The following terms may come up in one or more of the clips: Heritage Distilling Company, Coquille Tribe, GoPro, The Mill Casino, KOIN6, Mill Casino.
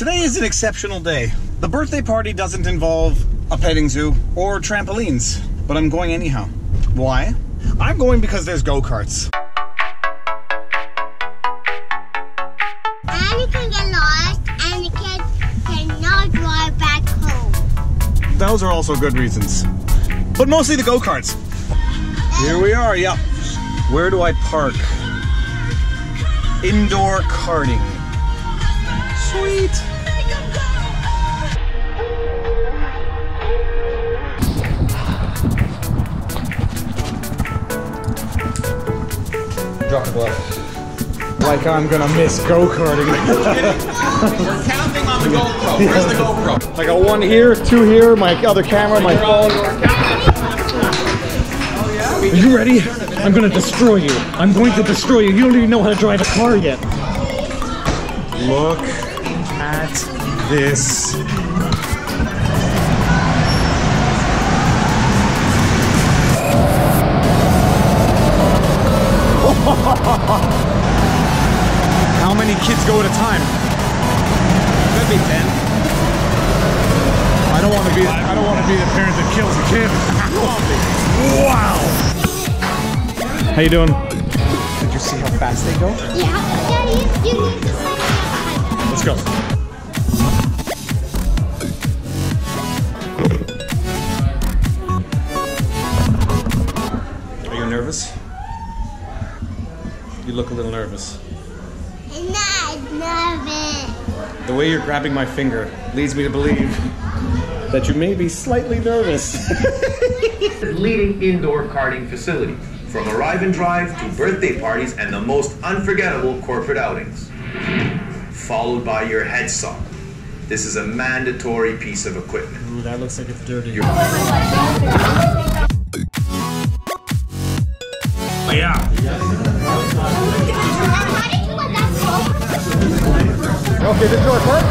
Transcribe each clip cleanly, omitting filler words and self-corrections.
Today is an exceptional day. The birthday party doesn't involve a petting zoo or trampolines, but I'm going anyhow. Why? I'm going because there's go-karts. And you can get lost, and the kids cannot drive back home. Those are also good reasons, but mostly the go-karts. Here we are, yeah. Where do I park? Indoor karting. Sweet. Drop the glove. Like I'm gonna miss go-karting. We're counting on the GoPro. Where's the GoPro? I got one here, two here, my other camera, my phone. Are you ready? I'm gonna destroy you. I'm going to destroy you. You don't even know how to drive a car yet. Look at this. How many kids go at a time? Could be 10. I don't want to be the parent that kills a kid. Wow. How you doing? Did you see how fast they go? Yeah. Daddy, you need to sign up. Let's go. Are you nervous? You look a little nervous. I'm not nervous. The way you're grabbing my finger leads me to believe that you may be slightly nervous. Leading indoor karting facility. From arrive and drive to birthday parties and the most unforgettable corporate outings. Followed by your head sock. This is a mandatory piece of equipment. Ooh, that looks like it's dirty. Yeah. Okay, this is our part.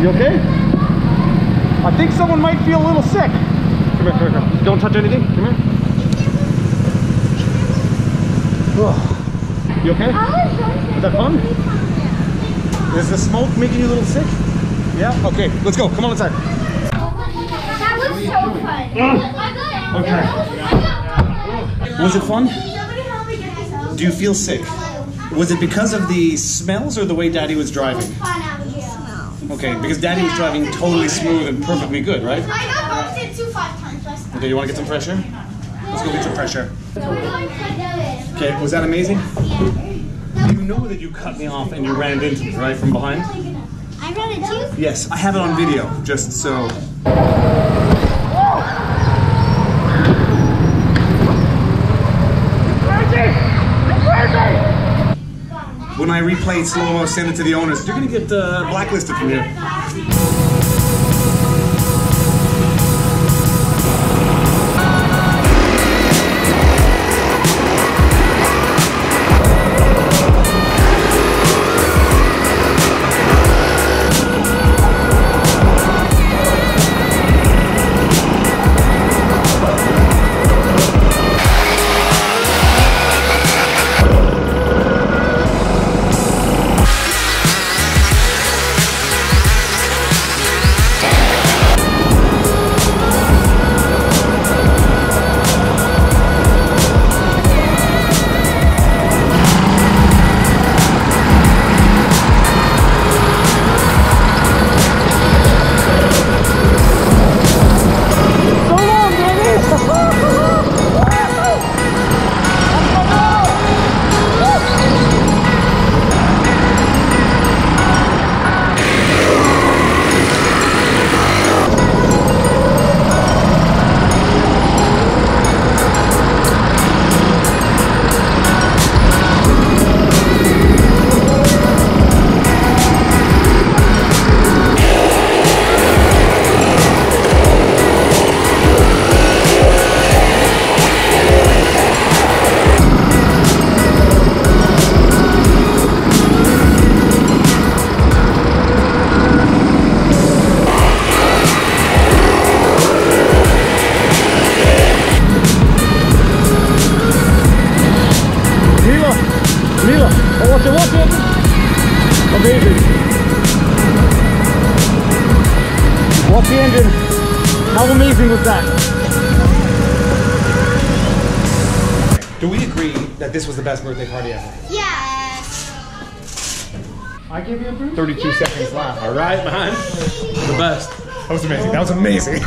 You okay? I think someone might feel a little sick. Come here. Don't touch anything. Come here. You okay? Is that fun? Is the smoke making you a little sick? Yeah? Okay, let's go. Come on inside. That was so fun. Okay. Was it fun? Do you feel sick? Was it because of the smells or the way Daddy was driving? Okay, because Daddy was driving totally smooth and perfectly good, right? I got bumped into 5 times last time. Okay, you want to get some fresh air? Let's go get some fresh air. Okay, was that amazing? You know that you cut me off and you ran into me, right, from behind? I ran into you? Yes, I have it on video, just so... When I replay slow-mo, send it to the owners. You're gonna get blacklisted from here. Amazing. Watch the engine. How amazing was that? Do we agree that this was the best birthday party ever? Yeah. I give you a brew? 32 seconds left. All right, man. The best. That was amazing. That was amazing.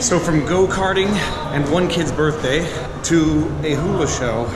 So from go-karting and one kid's birthday to a hula show.